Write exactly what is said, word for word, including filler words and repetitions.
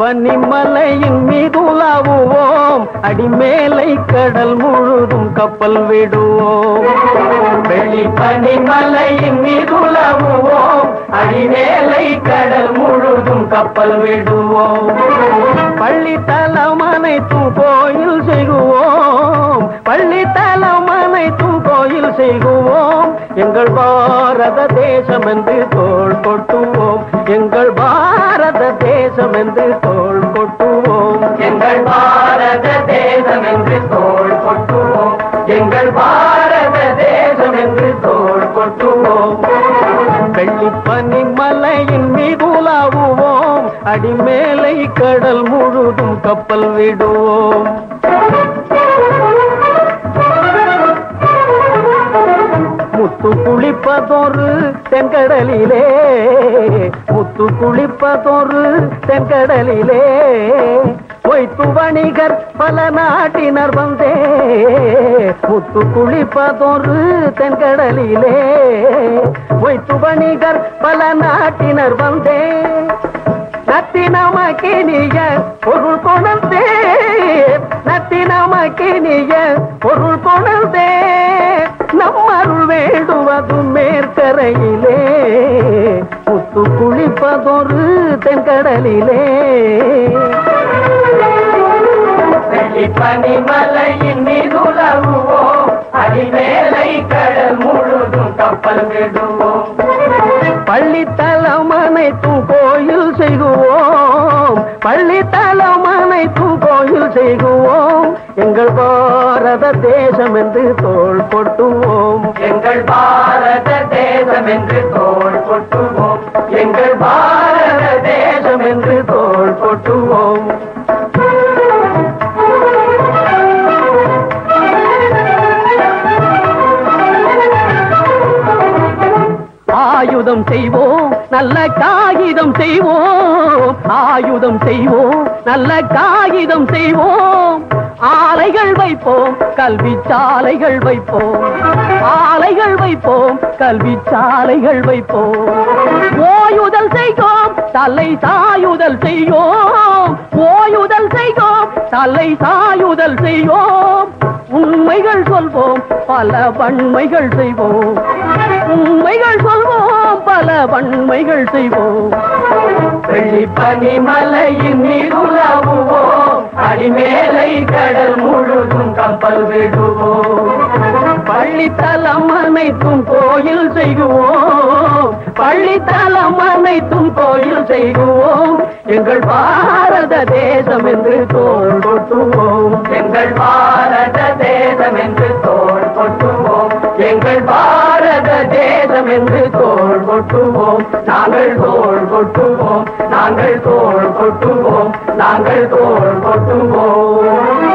பனிமலையின் மீது உலாவுவோம், அடிமேலை கடல் முழுதும் கப்பல் விடுவோம். வெள்ளி பனிமலையின் மீது உலாவுவோம், அடிமேலை கடல் முழுதும் கப்பல் விடுவோம். பள்ளி தலம் அனைத்தும் கோயில் செய்குவோம், பள்ளி தலம் அனைத்தும் கோயில் செய்குவோம். எங்கள் பாரத தேசம் என்று தோள் கொட்டுவோம், எங்கள் பாரத தேசம் என்று தோள் கொட்டுவோம், எங்கள் பாரத தேசம் என்று தோள் கொட்டுவோம், எங்கள் பாரத தேசம் என்று தோள் கொட்டுவோம். வெள்ளி பனிமலையின் மீது உலாவுவோம், அடிமேலை கடல் முழுதும் கப்பல் விடுவோம். முத்து குளிப்பதொரு தென்கடலிலே, முத்து குளிப்பதொரு தென்கடலிலே, பொய்த்து வணிகர் பல நாட்டினர் வந்தே. முத்து குளிப்பதொரு தென்கடலிலே, பொய்த்து வணிகர் பல நாட்டினர் வந்தே. நத்தினமக்கினிய பொருள் கொணந்தே, நத்தினமக்கினிய பொருள் கொணந்தே. நம்மருள் வேண்டுவது மேற்கரையிலே, முத்து குளிப்பதொரு தென்கடலிலே. வெள்ளி பனிமலையின் மீது உலாவுவோம், அடிமேலை கடல் முழுதும் கப்பல் விடுவோம். பள்ளி தலம் அனைத்தும் கோயில் செய்குவோம், பள்ளி தலம் அனைத்தும் கோயில் செய்குவோம். எங்கள் பாரத தேசம் என்று தோள் கொட்டுவோம், எங்கள் பாரத தேசம் என்று தோள் கொட்டுவோம், எங்கள் பாரத தேசம் என்று தோள் கொட்டுவோம். ஆயுதம் செய்வோம், நல்ல காகிதம் செய்வோம், ஆயுதம் செய்வோம், நல்ல காகிதம் செய்வோம். ஆலைகள் வைப்போம், கல்வி சாலைகள் வைப்போம், ஆலைகள் வைப்போம், கல்வி சாலைகள் வைப்போம். ஓயுதல் செய்வோம், தலை சாயுதல் செய்வோம், ஓயுதல் செய்வோம், தலை சாயுதல் செய்வோம். உண்மைகள் சொல்வோம், பல வன்மைகள் செய்வோம், உண்மைகள் சொல்வோம், பல வன்மைகள் செய்வோம். வெள்ளி பனிமலையின் மீது உலாவுவோம், அடிமேலை கடல் முழுதும் கப்பல் விடுவோம். பள்ளி தலம் அனைத்தும் கோயில் செய்குவோம், பள்ளி தலம் அனைத்தும் கோயில் செய்குவோம். எங்கள் பாரத தேசம் என்று தோள் கொட்டுவோம், எங்கள் பாரத தேசம் என்று தோள் கொட்டுவோம், எங்கள் பாரத தேசம் என்று தோள் கொட்டுவோம். நாங்கள் தோள் கொட்டுவோம், நாங்கள் தோள் கொட்டுவோம், நாங்கள் தோள் கொட்டுவோம்.